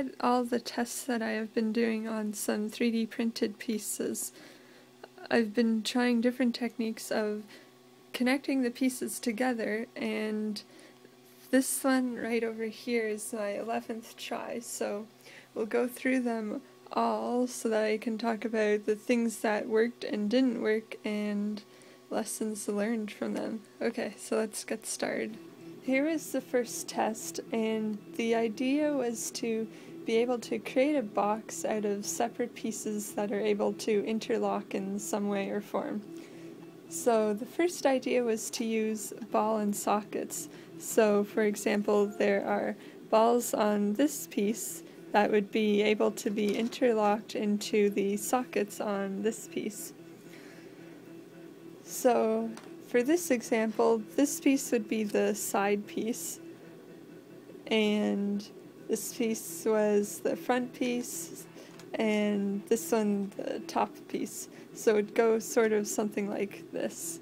are all the tests that I have been doing on some 3D printed pieces. I've been trying different techniques of connecting the pieces together, and this one right over here is my 11th try, so we'll go through them all so that I can talk about the things that worked and didn't work and lessons learned from them. Okay, so let's get started. Here is the first test, and the idea was to be able to create a box out of separate pieces that are able to interlock in some way or form. So the first idea was to use ball and sockets. So for example, there are balls on this piece that would be able to be interlocked into the sockets on this piece. So for this example, this piece would be the side piece, and this piece was the front piece, and this one the top piece. So it would go sort of something like this.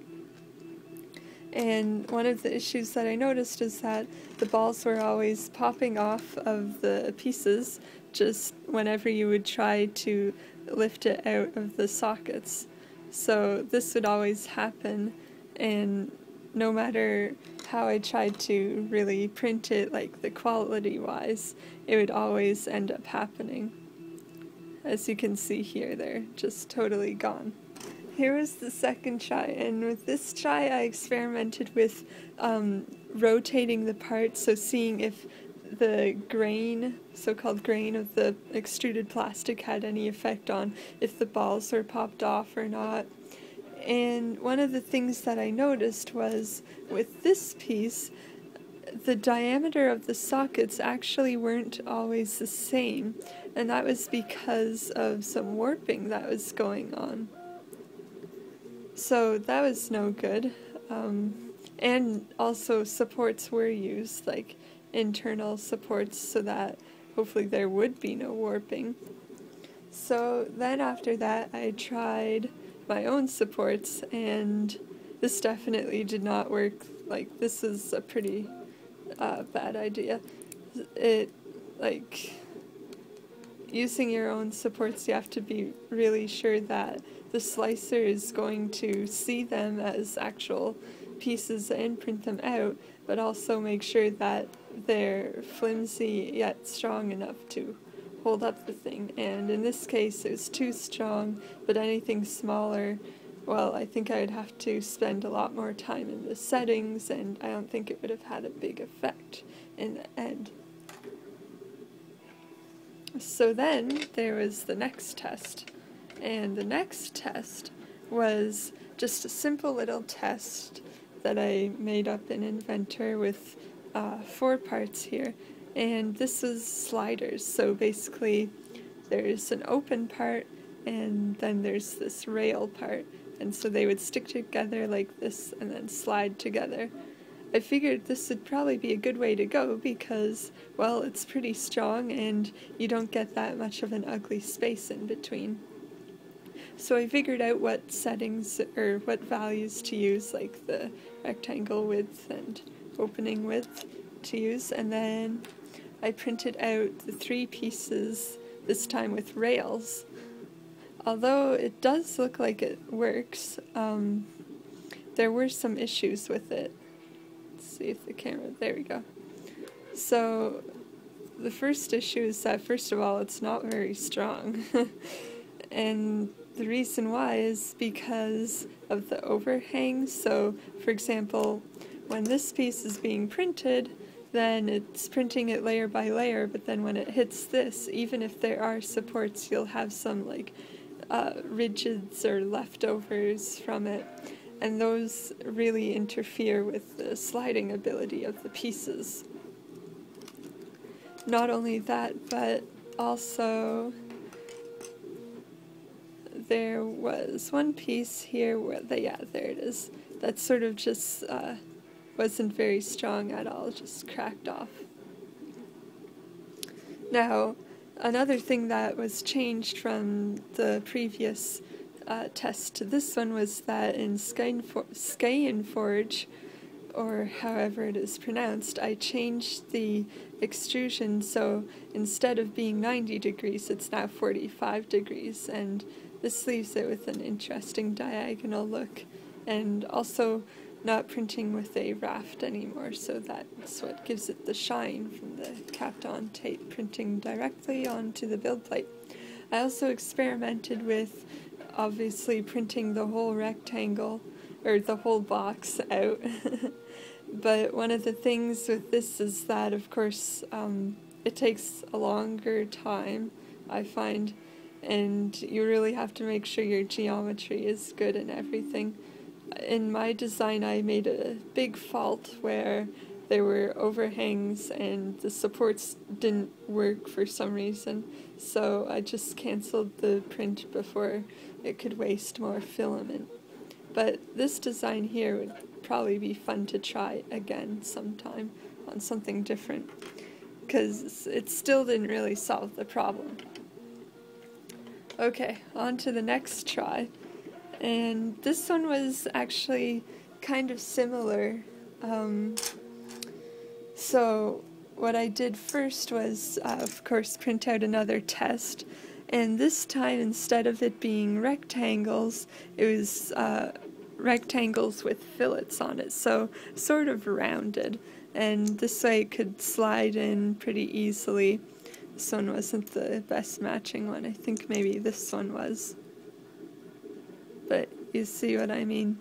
And one of the issues that I noticed is that the balls were always popping off of the pieces just whenever you would try to lift it out of the sockets. So this would always happen, and no matter how I tried to really print it, like the quality-wise, it would always end up happening. As you can see here, they're just totally gone. Here was the second try, and with this try I experimented with rotating the part, so seeing if the grain, so-called grain, of the extruded plastic had any effect on if the balls were popped off or not. And one of the things that I noticed was with this piece, the diameter of the sockets actually weren't always the same, and that was because of some warping that was going on. So that was no good, and also supports were used, like internal supports, so that hopefully there would be no warping. So then after that I tried my own supports, and this definitely did not work. Like, this is a pretty bad idea. It, like, using your own supports, you have to be really sure that the slicer is going to see them as actual pieces and print them out, but also make sure that they're flimsy yet strong enough to hold up the thing. And in this case it was too strong, but anything smaller, well, I think I would have to spend a lot more time in the settings, and I don't think it would have had a big effect in the end. So then there was the next test, and the next test was just a simple little test that I made up in Inventor with 4 parts here, and this is sliders. So basically there's an open part and then there's this rail part, and so they would stick together like this and then slide together. I figured this would probably be a good way to go because, well, it's pretty strong and you don't get that much of an ugly space in between. So I figured out what settings or what values to use, like the rectangle width and opening width to use, and then I printed out the 3 pieces, this time with rails. Although it does look like it works, there were some issues with it. Let's see if the camera, there we go. So the first issue is that, first of all, it's not very strong. And the reason why is because of the overhang. So for example, when this piece is being printed, then it's printing it layer by layer, but then when it hits this, even if there are supports, you'll have some like ridges or leftovers from it, and those really interfere with the sliding ability of the pieces. Not only that, but also there was one piece here where the, yeah, there it is, that sort of just wasn't very strong at all, just cracked off. Now, another thing that was changed from the previous test to this one was that in Skeinforge or however it is pronounced, I changed the extrusion so instead of being 90 degrees, it's now 45 degrees, and this leaves it with an interesting diagonal look, and also not printing with a raft anymore, so that's what gives it the shine from the Kapton tape printing directly onto the build plate. I also experimented with obviously printing the whole rectangle, or the whole box out, but one of the things with this is that, of course, it takes a longer time, I find, and you really have to make sure your geometry is good and everything. In my design, I made a big fault where there were overhangs and the supports didn't work for some reason, so I just cancelled the print before it could waste more filament. But this design here would probably be fun to try again sometime on something different, because it still didn't really solve the problem. Okay, on to the next try. And this one was actually kind of similar. So what I did first was, of course, print out another test. And this time, instead of it being rectangles, it was rectangles with fillets on it, so sort of rounded. And this way it could slide in pretty easily. This one wasn't the best matching one. I think maybe this one was. But you see what I mean.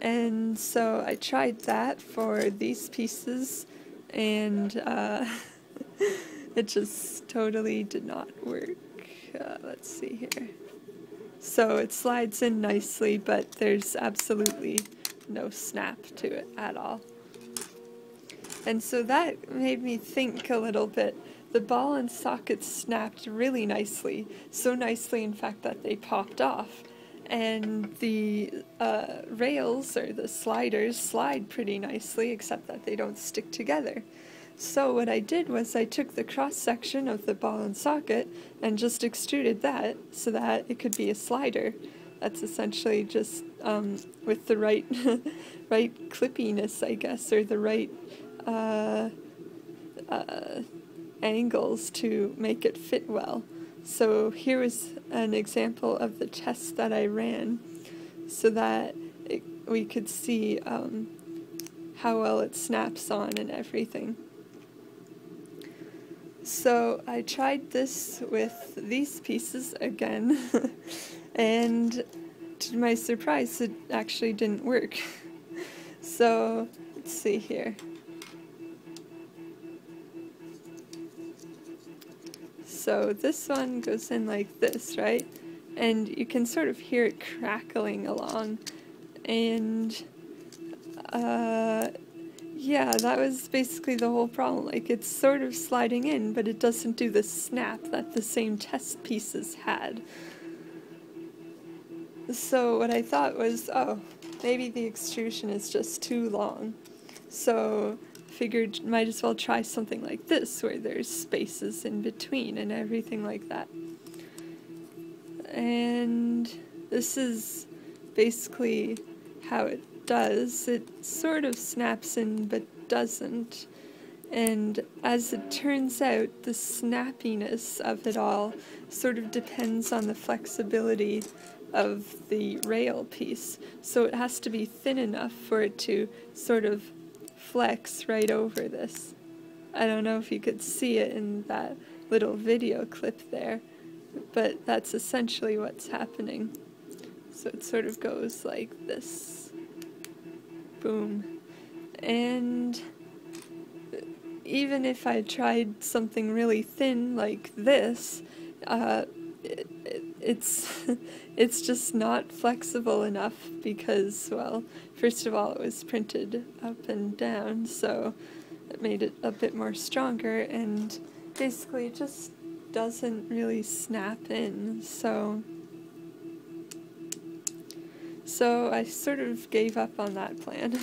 And so I tried that for these pieces, and it just totally did not work. Let's see here. So it slides in nicely, but there's absolutely no snap to it at all. And so that made me think a little bit. The ball and socket snapped really nicely, so nicely in fact that they popped off. And the rails, or the sliders, slide pretty nicely, except that they don't stick together. So what I did was I took the cross-section of the ball and socket and just extruded that so that it could be a slider. That's essentially just with the right, right clippiness, I guess, or the right angles to make it fit well. So here was an example of the test that I ran so that we could see how well it snaps on and everything. So I tried this with these pieces again, and to my surprise, it actually didn't work. So let's see here. So this one goes in like this, right? And you can sort of hear it crackling along. And yeah, that was basically the whole problem. Like, it's sort of sliding in, but it doesn't do the snap that the same test pieces had. So what I thought was, oh, maybe the extrusion is just too long. So figured might as well try something like this where there's spaces in between and everything like that. And this is basically how it does. It sort of snaps in but doesn't. And as it turns out, the snappiness of it all sort of depends on the flexibility of the rail piece. So it has to be thin enough for it to sort of flex right over this. I don't know if you could see it in that little video clip there, but that's essentially what's happening. So it sort of goes like this. Boom. And even if I tried something really thin like this, it's just not flexible enough because, well, first of all, it was printed up and down, so it made it a bit more stronger, and basically just doesn't really snap in, so I sort of gave up on that plan.